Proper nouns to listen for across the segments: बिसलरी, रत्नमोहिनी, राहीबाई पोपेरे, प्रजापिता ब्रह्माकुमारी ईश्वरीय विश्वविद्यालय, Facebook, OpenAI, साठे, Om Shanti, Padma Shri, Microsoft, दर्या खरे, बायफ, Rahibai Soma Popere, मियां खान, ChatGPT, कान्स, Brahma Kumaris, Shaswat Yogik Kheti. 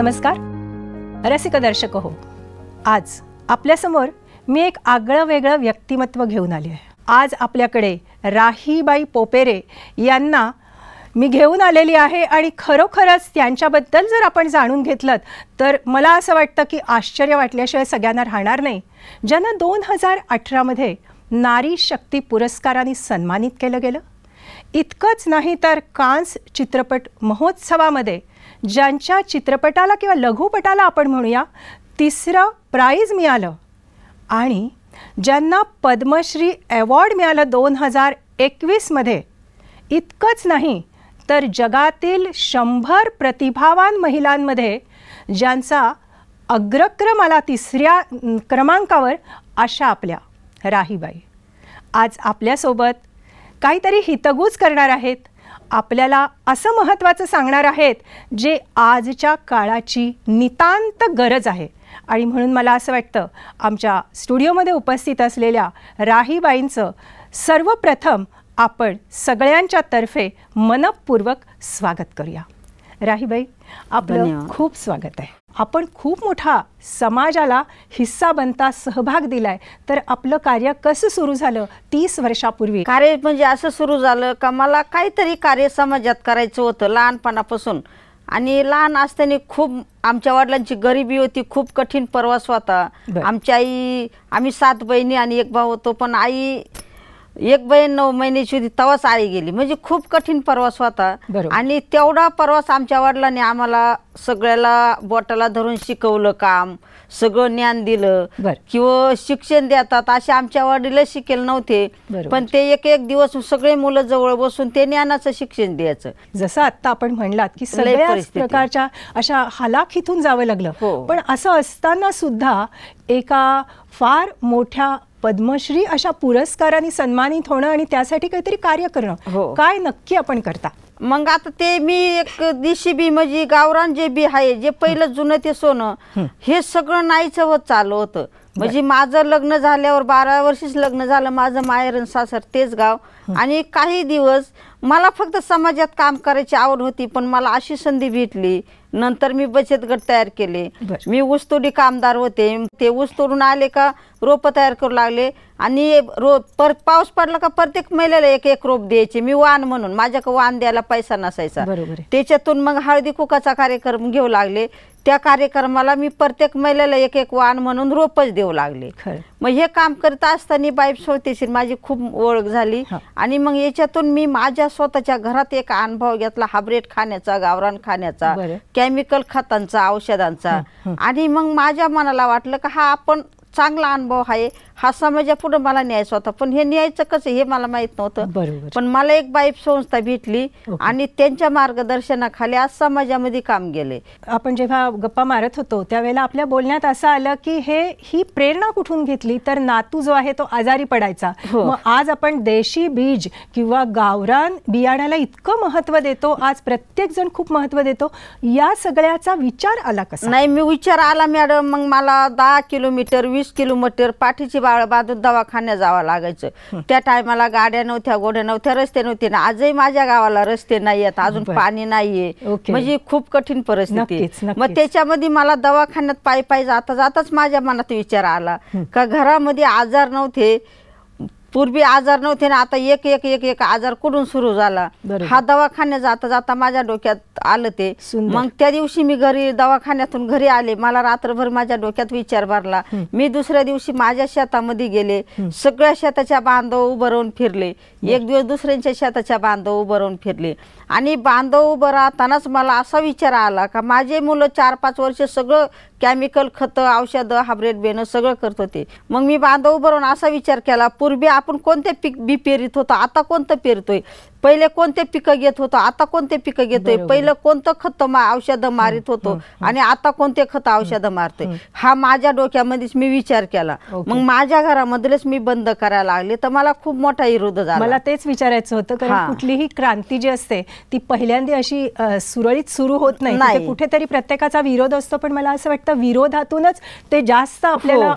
नमस्कार रसिक दर्शक हो, आज आपल्यासमोर मी एक आगळं वेगळं व्यक्तिमत्व घेऊन आले आहे। आज आपल्याकडे राहीबाई पोपेरे यांना मी घेऊन आलेली आहे आणि खरोखरच त्यांच्याबद्दल जर आपण जाणून घेतलं तर मला असं वाटतं की आश्चर्य वाटल्याशिवाय सगळ्यांना राहणार नाही। ज्यांना 2018 मध्ये नारी शक्ती पुरस्काराने सन्मानित केलं गेलं, इतकंच नाही तर कान्स चित्रपट महोत्सवामध्ये ज्यांच्या चित्रपटाला किंवा लघुपटाला आपण म्हणूया 3रं प्राइज मिळालं आणि ज्यांना पद्मश्री अवॉर्ड मिळालं 2021 मध्ये, इतकंच नाही तर जगातील 100 प्रतिभावान महिलांमध्ये ज्यांचा अग्रक्रम आला 3ऱ्या क्रमांकावर, अशा आपल्या राहीबाई आज आपल्यासोबत काहीतरी हितगुज करणार आहेत, आपल्याला असं महत्त्वाचं सांगणार आहेत जे आजच्या काळाची नितांत गरज आहे। आणि म्हणून मला असं वाटतं आमच्या स्टुडिओमध्ये उपस्थित असलेल्या राहीबाईंचं सर्वप्रथम आपण सगळ्यांच्या तर्फे मनपूर्वक स्वागत करूया। राहीबाई आपलं खूप स्वागत आहे। आपण खूप मोठा समाजाला हिस्सा बनता सहभाग दिलाय, तर आपलं कार्य कसं सुरू झालं? 30 वर्षापूर्वी कार्य म्हणजे असं सुरू झालं का मला काहीतरी कार्य समाजात करायचं होतं लहानपणापासून। आणि लहान असताना खूप आमच्या वडिलांची गरिबी होती, खूप कठीण प्रवास होता। आमची आई, आम्ही 7 बहिणी आणि एक भाऊ होतो, पण आई एक बहीण 9 महिन्याची होती तेव्हाच आई गेली, म्हणजे खूप कठीण प्रवास होता। आणि तेवढा प्रवास आमच्या वडिलांनी आम्हाला सगळ्याला बोटाला धरून शिकवलं, काम सगळं ज्ञान दिलं किंवा शिक्षण देतात असे आमच्या वडील शिकेल नव्हते, पण ते एक एक दिवस सगळे मुलं जवळ बसून ते ज्ञानाचं शिक्षण द्यायचं। जसं आता आपण म्हणलात की सगळ्या प्रकारच्या अशा हालाखीतून जावं लागलं, पण असं असताना सुद्धा एका फार मोठ्या पद्मश्री अशा पुरस्काराने सन्मानित होणं आणि त्यासाठी काहीतरी कार्य करणं, काय नक्की आपण करता? मग आता ते मी एक दिशी बी म्हणजे गावरान जे बी आहे, जे पहिलं जुनं ते सोनं, हे सगळं नाहीच होत चालू होतं। म्हणजे माझं लग्न झाल्यावर 12 वर्षीच लग्न झालं, माझं माहेर आणि सासर तेच गाव। आणि काही दिवस मला फक्त समाजात काम करायची आवड होती, पण मला अशी संधी भेटली। नंतर मी बचत गट तयार केले, मी ऊसतोडी कामगार होते, ते ऊस तोडून आले का रोपं तयार करू लागले आणि पाऊस पडला का प्रत्येक महिलेला एक एक रोप द्यायचे मी वाण म्हणून, माझ्याकडे वाण द्यायला पैसा नसायचा। त्याच्यातून मग हळदी कुकाचा कार्यक्रम घेऊ लागले, त्या कार्यक्रमाला मी प्रत्येक महिलेला एक एक वाण म्हणून रोपच देऊ लागले। मग हे काम करत असताना बाईब सोबतीशी माझी खूप ओळख झाली आणि मग याच्यातून मी माझ्या स्वतःच्या घरात एक अनुभव घेतला, हायब्रिड खाण्याचा, गावरान खाण्याचा, केमिकल खतांचा, औषधांचा। आणि मग माझ्या मनाला वाटलं का हा आपण चांगला अनुभव आहे, हा समाजापुढे मला न्यायचा होता, पण हे न्यायचं कसं हे मला माहीत नव्हतं। पण मला एक बाईब संस्था भेटली आणि त्यांच्या मार्गदर्शनाखाली आज समाजामध्ये काम केले। आपण जेव्हा गप्पा मारत होतो त्यावेळेला आपल्या बोलण्यात असं आलं की ही प्रेरणा कुठून घेतली, तर नातू जो आहे तो आजारी पडायचा, मग आज आपण देशी बीज किंवा गावरान बियाण्याला इतकं महत्त्व देतो, आज प्रत्येक जण खूप महत्त्व देतो, या सगळ्याचा विचार आला कसा? नाही मी विचार आला मॅडम, मग मला 10 किलोमीटर 20 किलोमीटर पाठीची बाळ बांधून दवाखान्यात जावं लागायचं। त्या टायमाला गाड्या नव्हत्या, घोड्या नव्हत्या, रस्ते नव्हते ना। आजही माझ्या गावाला रस्ते नाही आहेत, अजून पाणी नाहीये, म्हणजे खूप कठीण परिस्थिती। मग त्याच्यामध्ये मला दवाखान्यात पायी पायी जाता जाताच माझ्या मनात विचार आला का घरामध्ये आजार नव्हते, पूर्वी आजार नव्हते ना, आता एक एक एक एक आजार कुठून सुरू झाला। हा दवाखान्यात जाता जाता माझ्या डोक्यात आलं ते। मग त्या दिवशी मी घरी दवाखान्यातून घरी आले, मला रात्रभर माझ्या डोक्यात विचार भरला। मी दुसऱ्या दिवशी माझ्या शेतामध्ये गेले, सगळ्या शेताच्या बांधव उभं राहून फिरले, एक दिवस दुसऱ्यांच्या शेताच्या बांधव उभं राहून फिरले आणि बांधव उभं राहतानाच मला असा विचार आला का माझे मुलं 4-5 वर्ष सगळं केमिकल खतं, औषधं, हायब्रिड बेणं सगळं करत होते। मग मी बांधव उभं राहून असा विचार केला, पूर्वी आपण कोणते पीक बी पेरीत होतो, आता कोणतं पेरतोय, पहिले कोणते पिकं घेत होतो, आता कोणते पिकं घेतोय, पहिलं कोणतं खत औषधं मारित होतो आणि आता कोणते खत औषधं मारतोय, हा माझ्या डोक्यामध्येच मी विचार केला। मग माझ्या घरामधलेच मी बंद करायला लागले, तर मला खूप मोठा विरोध झाला। मला तेच विचारायचं होतं, कारण कुठलीही क्रांती जी असते ती पहिल्यांदा अशी सुरळीत सुरू होत नाही, कुठेतरी प्रत्येकाचा विरोध असतो, पण मला असं वाटतं विरोधातूनच ते जास्त आपल्याला।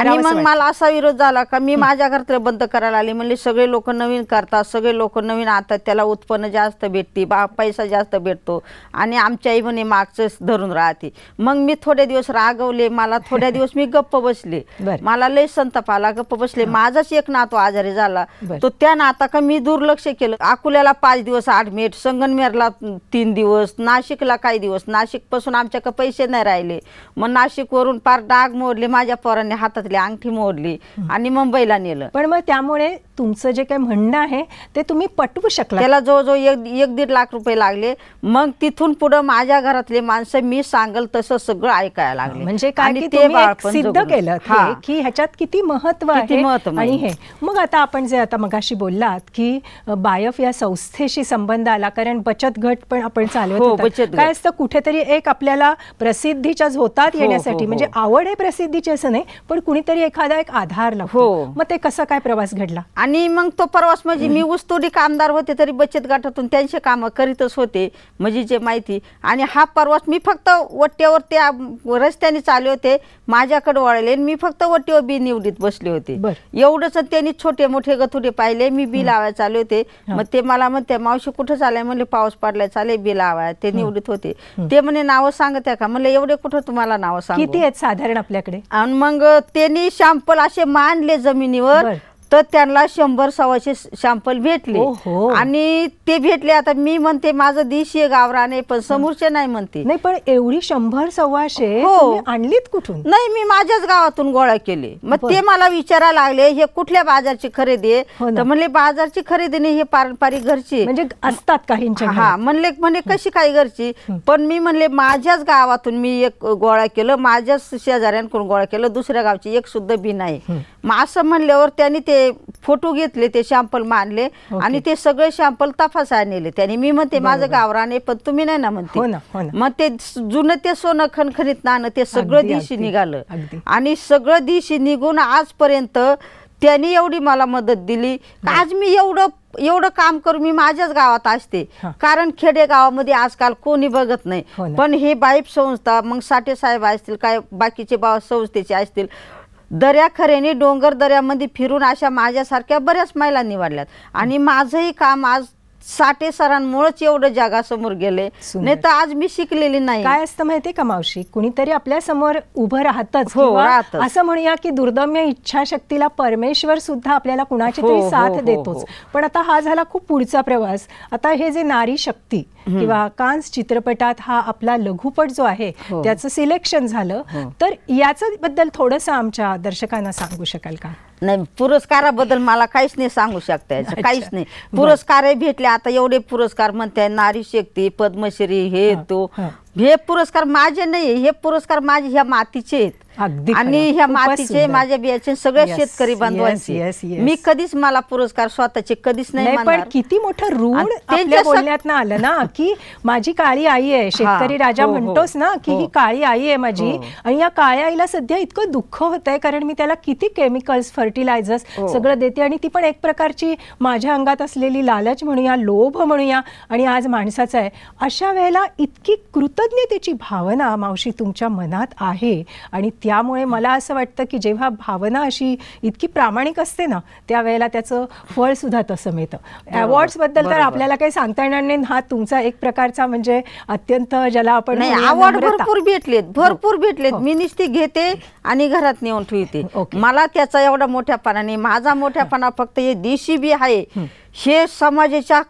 आणि मग मला असा विरोध झाला का मी माझ्या घरातलं बंद करायला आले, म्हणजे सगळे लोक नवीन करतात, सगळे लोक नवीन आता त्याला उत्पन्न जास्त भेटते, पैसा जास्त भेटतो। आणि आमची आई म्हणे मागच धरून राहते। मग मी थोडे दिवस रागवले, मला थोडे दिवस मी गप्प बसले, मला लय संताप आला, गप्प बसले। माझाच एक नातू आजारी झाला, तो त्या नाताक मी दुर्लक्ष केलं। अकोल्याला 5 दिवस ॲडमिट, संगमनेरला 3 दिवस, नाशिकला काही दिवस। नाशिकपासून आमच्याकडे पैसे नाही राहिले, मग नाशिकवरून पार डाग मोडले, माझ्या पोरांनी हातातली अंगठी मोडली आणि मुंबईला नेलं। पण मग त्यामुळे तुमचं जे काही म्हणणं आहे ते तुम्ही पटवू शकला? त्याला जवळजवळ 1-1.5 लाख रुपये लागले। मग तिथून पुढे माझ्या घरातले माणसं मी सांगल तसं सगळं ऐकायला लागले। म्हणजे काय की तुम्ही एक सिद्ध केलं की ह्याच्यात किती महत्त्व आहे। आणि हे मग आता आपण जे आता मगाशी बोललात की बायफ या संस्थेशी संबंध आला, कारण बचत गट पण आपण चालवत होतो। काय असतं कुठेतरी एक आपल्याला प्रसिद्धीच्या झोतात येण्यासाठी, म्हणजे आवड आहे प्रसिद्धीची असं नाही, पण कुणीतरी एखादा एक आधार लागतो। मग ते कसं काय प्रवास घडला? आणि मग तो प्रवास म्हणजे मी ऊसतोडी कामदार होते तरी बचत गटातून त्यांचे काम करीतच होते, म्हणजे जे माहिती। आणि हा प्रवास मी फक्त वट्ट्यावर त्या रस्त्याने चालले होते, माझ्याकडे वळले, मी फक्त वट्टीवर बी निवडीत बसले होते एवढंच। त्यांनी छोटे मोठे गथुडे पाहिले, मी बी लावाय चालले होते। मग ते मला म्हणते, मावशी कुठं चालले? म्हणले पाऊस पडलाय चालले बी लावाय। ते निवडीत होते, ते म्हणे नावं सांगत आहे का? म्हणलं एवढे कुठं तुम्हाला नावं सांगू, किती आहेत साधारण आपल्याकडे? आणि मग त्यांनी शॅम्पल असे मांडले जमिनीवर, तर त्यांना 100-125 शॅम्पल भेटले। आणि ते भेटले, आता मी म्हणते माझं देशीय गावराने, पण समोरचे नाही म्हणते। नाही पण एवढी 100-125 आणलीत कुठून? नाही मी माझ्याच गावातून गोळा केले। मग ते मला विचारायला लागले, हे कुठल्या बाजारची खरेदी आहे? तर म्हणले बाजारची खरेदी नाही, हे पारंपरिक घरची म्हणजे असतात काहींच्या। हा म्हणले, म्हणे कशी काही घरची? पण मी म्हणले माझ्याच गावातून मी एक गोळा केलं, माझ्याच शेजाऱ्यांकडून गोळा केलं, दुसऱ्या गावची एक सुद्धा बी नाही। मग असं म्हणल्यावर त्यांनी ते फोटो घेतले, ते शॅम्पल मांडले आणि ते सगळे शॅम्पल तपासायला नेले त्यांनी। मी म्हणते माझं गावराने, पण तुम्ही नाही ना म्हणते। मग ते जुनं ते सोनं खणखणीत नाणं ते सगळं दिशी निघालं। आणि सगळं दिशी निघून आजपर्यंत त्यांनी एवढी मला मदत दिली। आज मी एवढं काम करू मी माझ्याच गावात असते, कारण खेडेगावामध्ये आजकाल कोणी बघत नाही। पण हे बाईप संस्था, मग साठे साहेब असतील, काय बाकीचे बाबा संस्थेचे असतील, दर्या खरेने डोंगर दऱ्यामध्ये फिरून अशा माझ्यासारख्या बऱ्याच महिला निवडल्यात। आणि माझंही काम आज साठे सरांमुळेच एवढं जगासमोर गेले, नाही तर आज मी शिकलेली नाही। काय असतं माहिती का मावशी, कुणीतरी आपल्या समोर उभं राहतच, असं म्हणूया की दुर्दम्य इच्छाशक्तीला परमेश्वर सुद्धा आपल्याला कुणाची तरी साथ देतोच। पण आता हा झाला खूप पुढचा प्रवास। आता हे जे नारी शक्ती किंवा कान्स चित्रपटात हा आपला लघुपट जो आहे त्याचं सिलेक्शन झालं, तर याच्याबद्दल थोडंसं आमच्या दर्शकांना सांगू शकाल का? नाही, पुरस्काराबद्दल मला काहीच नाही सांगू शकता, याचं काहीच नाही। पुरस्कारही भेटले, आता एवढे पुरस्कार म्हणते, नारी शक्ती, पद्मश्री, हे तो, हे पुरस्कार माझे नाही, हे पुरस्कार माझे ह्या मातीचे आहेत। आणि ह्या मातीचे माझ्या बियाचे सगळे शेतकरी बांधवांचे। मी कधीच मला पुरस्कार स्वतःचे कधीच नाही मानणार। पण किती मोठं ऋण आपल्या बोलण्यात ना आलं ना, की माझी काळी आई आहे, शेतकरी राजा म्हणतोस ना की ही काळी आई आहे माझी। आणि या काळ्या आईला सध्या इतकं दुःख होतंय, कारण मी त्याला किती केमिकल्स, फर्टिलायझर्स सगळं देते, आणि ती पण एक प्रकारची माझ्या अंगात असलेली लालच म्हणूया, लोभ म्हणूया, आणि आज माणसाचा आहे। अशा वेळेला इतकी कृतज्ञतेची भावना मावशी तुमच्या मनात आहे, आणि त्यामुळे मला असं वाटतं की जेव्हा भावना अशी इतकी प्रामाणिक असते ना, त्यावेळेला त्याचं फळ सुद्धा तसं मिळतं। अवॉर्ड्सबद्दल तर आपल्याला काही सांगता येणार नाही, हा तुमचा एक प्रकारचा म्हणजे अत्यंत ज्याला आपण अवॉर्ड भरपूर भेटलेत मी निश्चित घेते आणि घरात नेऊन ठेवते। मला त्याचा एवढा मोठ्यापणा नाही, माझा मोठ्यापणा फक्त हे देशी बी आहे हे समाजाच्या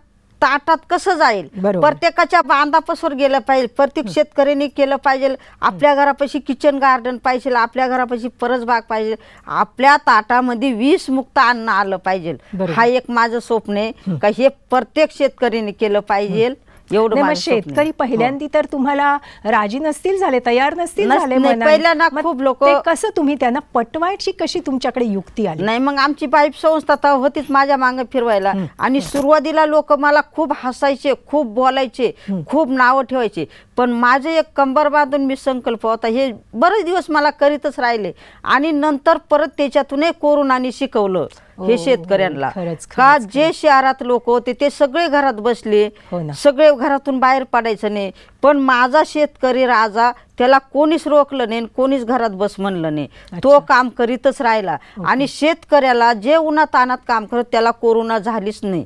ताटात कसं जाईल, प्रत्येकाच्या बांधापासून गेलं पाहिजे, प्रत्येक शेतकऱ्यांनी केलं पाहिजे। आपल्या घरापाशी किचन गार्डन पाहिजे, आपल्या घरापाशी परसबाग पाहिजे, आपल्या ताटामध्ये 20 मुक्त अन्न आलं पाहिजे। हा एक माझं स्वप्न आहे का हे प्रत्येक शेतकऱ्यांनी केलं पाहिजे। शेतकरी पहिल्यांदी तर तुम्हाला राजी नसतील झाले, तयार नसतील झाले, पहिल्यांदा खूप लोक कसं तुम्ही त्यांना पटवायची कशी तुमच्याकडे युक्ती आली? नाही, मग आमची बाईप संस्था तर होतीच माझ्या मागे फिरवायला। आणि सुरुवातीला लोक मला खूप हसायचे, खूप बोलायचे, खूप नावं ठेवायचे, पण माझे एक कंबर बांधून मी संकल्प होता, हे बरेच दिवस मला करीतच राहिले। आणि नंतर परत त्याच्यातूनही कोरोनाने शिकवलं हे शेतकऱ्यांना, का जे शहरात लोक होते ते सगळे घरात बसले, सगळे घरातून बाहेर पडायचं नाही, पण माझा शेतकरी राजा त्याला कोणीच रोखलं नाही, कोणीच घरात बस म्हणलं नाही, तो काम करीतच राहिला। आणि शेतकऱ्याला जे उन्हातानात काम करत त्याला कोरोना झालीच नाही।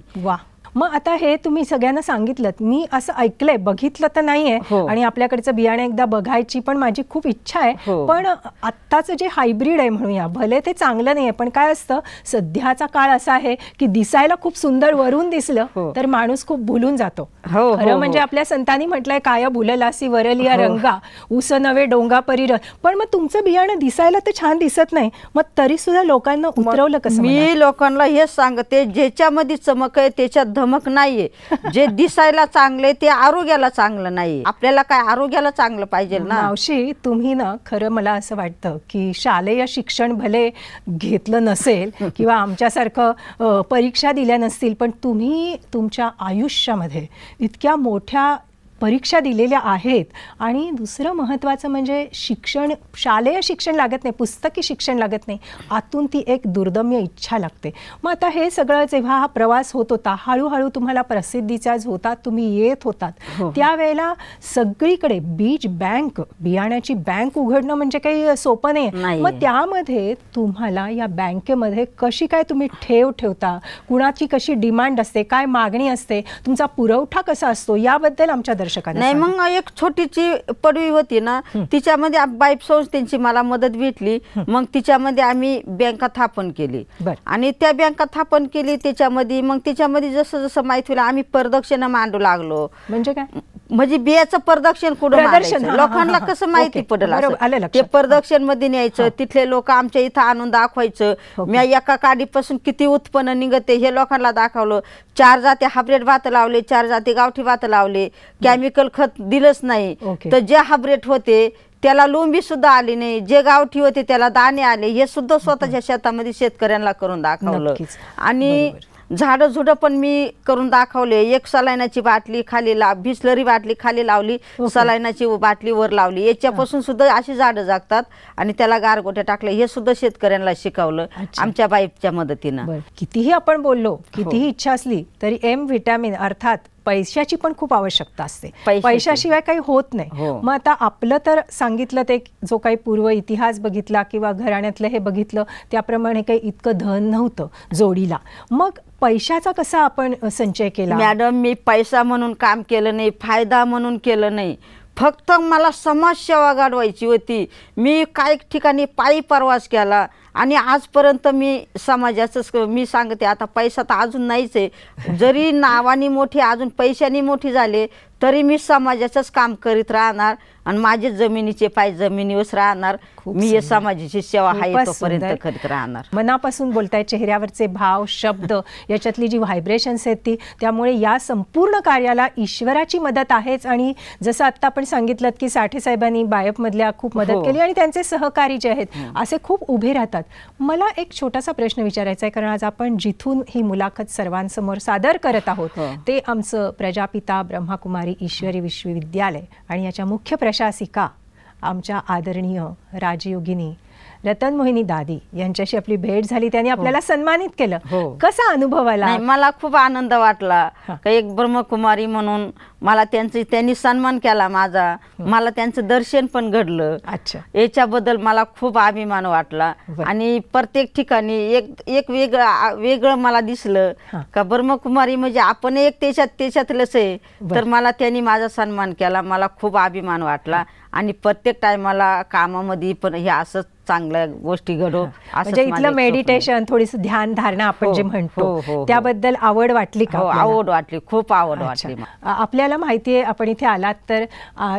मग आता हे तुम्ही सगळ्यांना सांगितलं, मी असं ऐकलंय, बघितलं तर नाहीये आणि आपल्याकडचं बियाणे एकदा बघायची पण माझी खूप इच्छा आहे, पण आत्ताचं जे हायब्रिड आहे म्हणूया, भले ते चांगलं नाहीये, पण काय असतं सध्याचा काळ असा आहे की दिसायला खूप सुंदर वरून दिसलं तर माणूस खूप भुलून जातो. खरं म्हणजे आपल्या संतांनी म्हटलंय काया भुललासी वरलिया रंगा उस नवे डोंगा परीर, पण मग तुमचं बियाणं दिसायला तर छान दिसत नाही, मग तरी सुद्धा लोकांना उतरवलं कसं? मी लोकांना हेच सांगते, ज्याच्यामध्ये चमक आहे त्याच्यात धमक नाहीये. जे दिसायला चांगले ते आरोग्याला चांगलं नाही. आपल्याला काय आरोग्याला चांगलं पाहिजे ना. मावशी तुम्ही ना खरं मला असं वाटतं की शालेय शिक्षण भले घेतलं नसेल किंवा आमच्यासारखं परीक्षा दिल्या नसतील, पण तुम्ही तुमच्या आयुष्यामध्ये इतक्या मोठ्या परीक्षा दिलेल्या आहेत. आणि दुसरं महत्त्वाचं म्हणजे शिक्षण, शालेय शिक्षण लागत नाही, पुस्तकी शिक्षण लागत नाही, आतून ती एक दुर्दम्य इच्छा लागते. मग आता हे सगळं जेव्हा हा प्रवास होत होता, हळूहळू तुम्हाला प्रसिद्धीचा झोतात तुम्ही येत होतात, त्यावेळेला सगळीकडे बीज बँक, बियाण्याची बँक उघडणं म्हणजे काही सोपं नाही. मग त्यामध्ये तुम्हाला या बँकेमध्ये कशी काय तुम्ही ठेव ठेवता, कुणाची कशी डिमांड असते, काय मागणी असते, तुमचा पुरवठा कसा असतो, याबद्दल आमच्या नाही. मग एक छोटीची पडवी होती ना, तिच्यामध्ये बाईप संस्थेची मला मदत भेटली. मग तिच्यामध्ये आम्ही बँका स्थापन केली आणि त्या बँका स्थापन केली त्याच्यामध्ये, मग त्याच्यामध्ये जसं जसं माहिती होईल आम्ही प्रदक्षिण मांडू लागलो. म्हणजे काय? म्हणजे बियाचं प्रदक्षिण कुठं मारायचं लोकांना कसं माहिती पडलं, ते प्रदक्षिण मध्ये न्यायचं, तिथले लोक आमच्या इथं आणून दाखवायचं. मी एका काडीपासून किती उत्पन्न निघते हे लोकांना दाखवलं. 4 जाती हायब्रिड भात लावले, 4 जाती गावठी भात लावले, केमिकल खत दिलंच नाही. तर जे हायब्रिड होते त्याला लोंबी सुद्धा आली नाही, जे गावठी होते त्याला दाणे आले, हे सुद्धा स्वतःच्या शेतामध्ये शेतकऱ्यांना करून दाखवलं. आणि झाडं झुडं पण मी करून दाखवले. एक सलायनाची बाटली खाली बिसलरी बाटली खाली लावली, सलायनाची बाटली वर लावली, याच्यापासून सुद्धा अशी झाडं जागतात आणि त्याला गारगोट्या टाकले, हे सुद्धा शेतकऱ्यांना शिकवलं आमच्या बाईपच्या मदतीनं. कितीही आपण बोललो, कितीही इच्छा असली तरी एम व्हिटॅमिन अर्थात पैशाची पण खूप आवश्यकता असते, पैशाशिवाय काही होत नाही. मग आता आपलं तर सांगितलं, ते जो काही पूर्व इतिहास बघितला किंवा घराण्यातलं हे बघितलं, त्याप्रमाणे काही इतकं धन नव्हतं जोडीला, मग पैशाचा कसा आपण संचय केला? मॅडम मी पैसा म्हणून काम केलं नाही, फायदा म्हणून केलं नाही, फक्त मला समाजसेवा घडवायची होती. मी काही ठिकाणी पायी प्रवास केला आणि आजपर्यंत मी समाजाचं मी सांगते. आता पैसा तर अजून नाहीच आहे, जरी नावाने मोठी अजून पैशाने मोठी झाले तरी मी समाजाचंच काम करीत राहणार आणि माझे जमिनीचे पाय जमिनीवरच राहणार. मी या समाजाची सेवा आहे तोपर्यंत करीत राहणार. मनापासून बोलताय, चेहऱ्यावरचे भाव, शब्द, याच्यातली जी व्हायब्रेशन्स आहेत ती, त्यामुळे या संपूर्ण कार्याला ईश्वराची मदत आहेच. आणि जसं आत्ता आपण सांगितलं की साठे साहेबांनी बायपमधल्या खूप मदत केली आणि त्यांचे सहकारी जे आहेत असे खूप उभे राहतात. मला एक छोटासा प्रश्न विचारायचा आहे, कारण आज आपण जिथून ही मुलाखत सर्वांसमोर सादर करत आहोत ते आमचं प्रजापिता ब्रह्मा कुमारी ईश्वरी विश्वविद्यालय आणि याच्या मुख्य प्रशासिका आमच्या आदरणीय राजयोगिनी रत्नमोहिनी दादी यांच्याशी आपली भेट झाली, त्यांनी आपल्याला सन्मानित केलं, कसा अनुभव आला? मला खूप आनंद वाटला. एक ब्रह्मकुमारी म्हणून मला त्यांनी सन्मान केला माझा, मला त्यांचं दर्शन पण घडलं. अच्छा, याच्याबद्दल मला खूप अभिमान वाटला. आणि प्रत्येक ठिकाणी एक एक वेगळं मला दिसलं का ब्रह्मकुमारी म्हणजे आपण एक त्याच्यातलंच आहे. तर मला त्यांनी माझा सन्मान केला, मला खूप अभिमान वाटला. आणि प्रत्येक टायमाला कामामध्ये पण हे असंच चांगल्या गोष्टी घडो, म्हणजे इथलं मेडिटेशन, थोडीसं ध्यान धारणा आपण जे म्हणतो, त्याबद्दल आवड वाटली का? आवड वाटली, खूप आवड वाटली. आपल्याला माहिती आहे आपण इथे आलात तर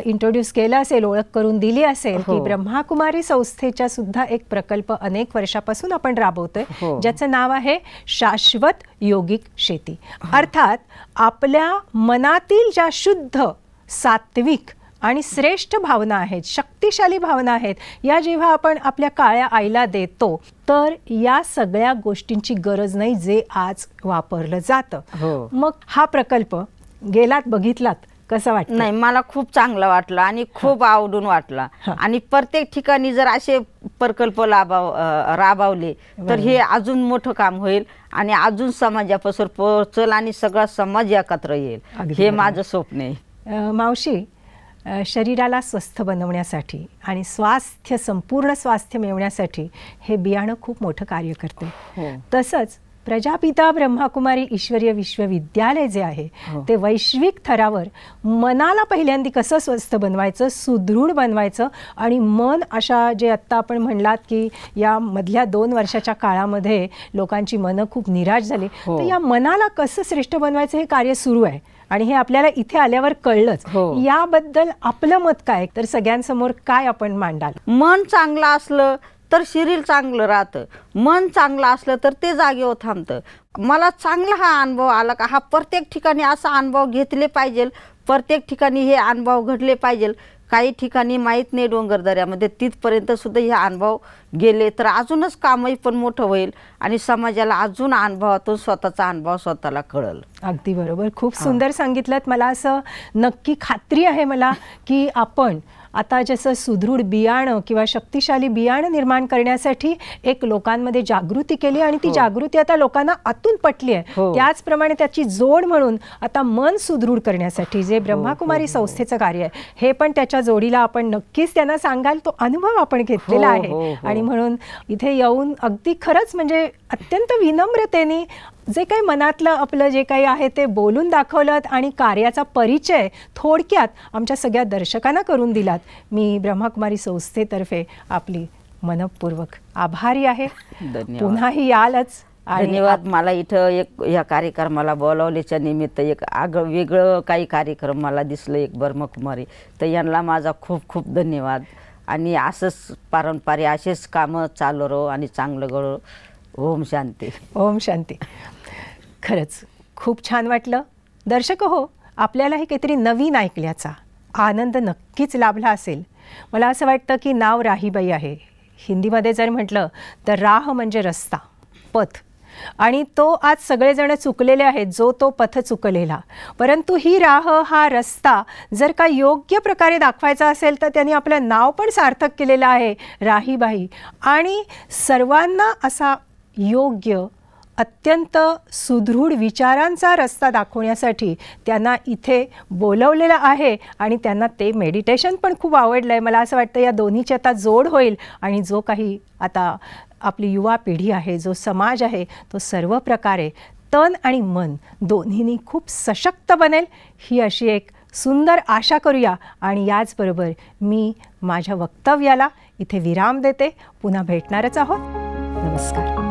इंट्रोड्यूस केलं असेल, ओळख करून दिली असेल की ब्रह्माकुमारी संस्थेचा सुद्धा एक प्रकल्प अनेक वर्षापासून आपण राबवतोय, ज्याचं नाव आहे शाश्वत योगिक शेती. अर्थात आपल्या मनातील ज्या शुद्ध, सात्विक आणि श्रेष्ठ भावना आहेत, शक्तिशाली भावना आहेत, या जेव्हा आपण आपल्या काळ्या आईला देतो तर या सगळ्या गोष्टींची गरज नाही जे आज वापरलं जातं. मग हा प्रकल्प गेलात, बघितलात, कसं वाटलं? नाही, मला खूप चांगलं वाटलं आणि खूप आवडून वाटला. आणि प्रत्येक ठिकाणी जर असे प्रकल्प राबवले तर हे अजून मोठं काम होईल आणि अजून समाजापासून पोहोचल आणि सगळा समाज एकत्र येईल, हे माझं स्वप्न आहे. मावशी, शरीराला स्वस्थ बनवण्यासाठी आणि स्वास्थ्य, संपूर्ण स्वास्थ्य मिळवण्यासाठी हे बियाणं खूप मोठं कार्य करते. तसंच प्रजापिता ब्रह्माकुमारी ईश्वरीय विश्वविद्यालय जे आहे ते वैश्विक थरावर मनाला पहिल्यांदा कसं स्वस्थ बनवायचं, सुदृढ बनवायचं आणि मन अशा जे आत्ता आपण म्हणलात की या मधल्या 2 वर्षाच्या काळामध्ये लोकांची मन खूप निराश झाली, तर या मनाला कसं श्रेष्ठ बनवायचं हे कार्य सुरू आहे आणि हे आपल्याला इथे आल्यावर कळलंच. याबद्दल आपलं मत काय, तर सगळ्यांसमोर काय आपण मांडाल? मन चांगलं असलं तर शरीर चांगलं राहतं, मन चांगलं असलं तर ते जागेवर थांबतं. मला चांगला हा अनुभव आला का, हा प्रत्येक ठिकाणी असा अनुभव घेतले पाहिजे, प्रत्येक ठिकाणी हे अनुभव घडले पाहिजे. काही ठिकाणी माहीत नाही डोंगर दऱ्यामध्ये, तिथपर्यंतसुद्धा हे अनुभव गेले तर अजूनच कामही पण मोठं होईल आणि समाजाला अजून अनुभवातून स्वतःचा अनुभव स्वतःला कळेल. अगदी बरोबर, खूप सुंदर सांगितलं. मला असं नक्की खात्री आहे मला की आपण आता जसं सुदृढ बियाणं किंवा शक्तिशाली बियाणं निर्माण करण्यासाठी एक लोकांमध्ये जागृती केली आणि ती जागृती आता लोकांना आतून पटली आहे, त्याचप्रमाणे त्याची जोड म्हणून आता मन सुदृढ करण्यासाठी जे ब्रह्माकुमारी संस्थेचं कार्य आहे हे पण त्याच्या जोडीला आपण नक्कीच त्यांना सांगाल, तो अनुभव आपण घेतलेला आहे. आणि म्हणून इथे येऊन अगदी खरंच म्हणजे अत्यंत विनम्रतेने जे काही मनातलं आपलं जे काही आहे ते बोलून दाखवलं आणि कार्याचा परिचय थोडक्यात आमच्या सगळ्या दर्शकांना करून दिलात. मी ब्रह्माकुमारी संस्थेतर्फे आपली मनपूर्वक आभारी आहे. पुन्हाही यालच. धन्यवाद. मला इथं एक या कार्यक्रमाला बोलावल्याच्या निमित्त एक वेगळं काही कार्यक्रम मला दिसलं एक ब्रह्माकुमारी, तर यांना माझा खूप खूप धन्यवाद. आणि असंच पारंपरिक असेच कामं चालू राहो आणि चांगलं घडो. ओम शांती, ओम शांती. खरंच खूप छान वाटलं. दर्शक हो, आपल्यालाही काहीतरी नवीन ऐकल्याचा आनंद नक्कीच लाभला असेल. मला असं वाटतं की नाव राहीबाई आहे, हिंदीमध्ये जर म्हटलं तर राह म्हणजे रस्ता, पथ, आणि तो आज सगळेजण चुकलेले आहेत, जो तो पथ चुकलेला. परंतु ही राह हा रस्ता जर का योग्य प्रकारे दाखवायचा असेल तर त्यांनी आपलं नाव पण सार्थक केलेलं आहे राहीबाई. आणि सर्वांना असा योग्य अत्यंत सुदृढ विचारांचा रस्ता दाखवण्यासाठी त्यांना इथे बोलवलेलं आहे आणि त्यांना ते मेडिटेशन पण खूप आवडलं आहे. मला असं वाटतं या दोन्हीची आता जोड होईल आणि जो काही आता आपली युवा पिढी आहे, जो समाज आहे, तो सर्व प्रकारे तन आणि मन दोन्हींनी खूप सशक्त बनेल ही अशी एक सुंदर आशा करूया. आणि याचबरोबर मी माझ्या वक्तव्याला इथे विराम देते. पुन्हा भेटणारच आहोत. नमस्कार.